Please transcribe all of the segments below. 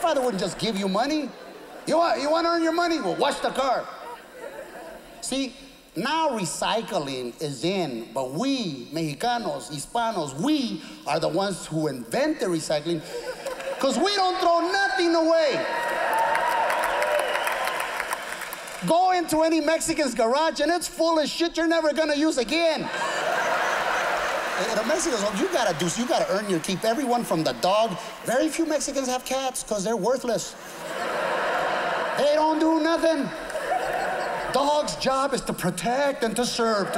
grandfather wouldn't just give you money. You want to earn your money? Well, wash the car. See, now recycling is in, but we, Mexicanos, Hispanos, we are the ones who invent the recycling because we don't throw nothing away. Go into any Mexican's garage and it's full of shit you're never gonna use again. The Mexicans, what you gotta earn your keep. Everyone from the dog. Very few Mexicans have cats because they're worthless. They don't do nothing. Dog's job is to protect and to serve.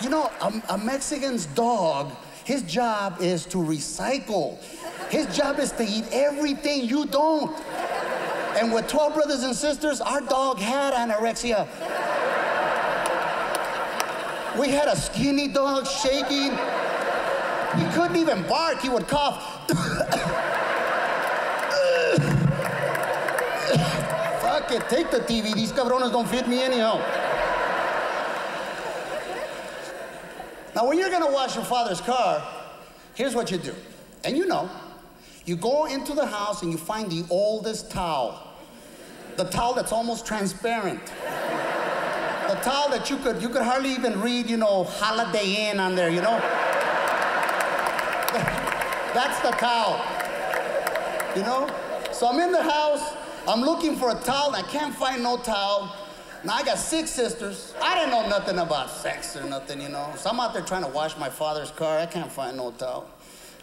You know, a Mexican's dog, his job is to recycle. His job is to eat everything you don't. And with 12 brothers and sisters, our dog had anorexia. We had a skinny dog shaking. He couldn't even bark, he would cough. Fuck it, take the TV. These cabrones don't fit me anyhow. Now, when you're gonna wash your father's car, here's what you do. And you know, you go into the house and you find the oldest towel. The towel that's almost transparent. The towel that you could hardly even read, you know, Holiday Inn on there, you know? That's the towel, you know? So I'm in the house, I'm looking for a towel, I can't find no towel. Now I got 6 sisters. I didn't know nothing about sex or nothing, you know? So I'm out there trying to wash my father's car, I can't find no towel.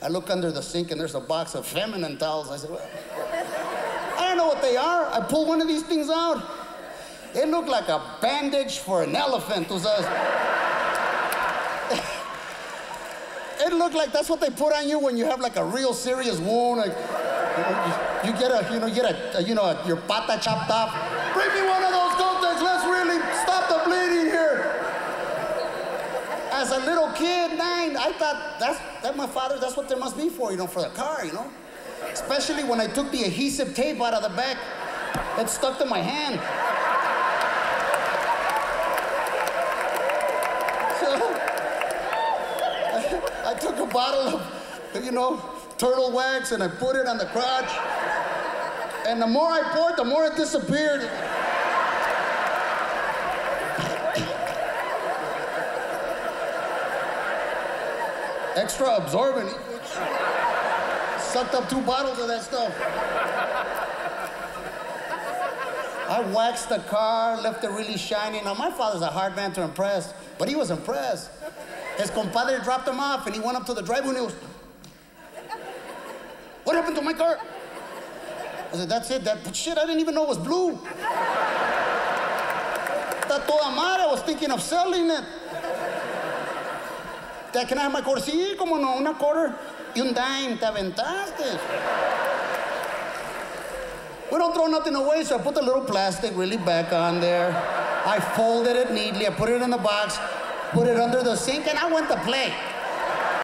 I look under the sink and there's a box of feminine towels. I said, well, I don't know what they are. I pull one of these things out. It looked like a bandage for an elephant. It looked like that's what they put on you when you have like a real serious wound. Like, you get your pata chopped off. Bring me one of those contacts. Let's really stop the bleeding here. As a little kid, 9, I thought that's what there must be for, you know, for the car, you know? Especially when I took the adhesive tape out of the back, it stuck to my hand. So, I took a bottle of, you know, turtle wax and I put it on the crotch. And the more I poured, the more it disappeared. Extra absorbent. Sucked up 2 bottles of that stuff. I waxed the car, left it really shiny. Now, my father's a hard man to impress, but he was impressed. His compadre dropped him off, and he went up to the driveway, and he was, what happened to my car? I said, that's it, that shit, I didn't even know it was blue. That toda madre, I was thinking of selling it. Dad, can I have my quarter? Sí, como no, una quarter y un dime, te aventaste. We don't throw nothing away, so I put the little plastic really back on there. I folded it neatly, I put it in the box, put it under the sink, and I went to play.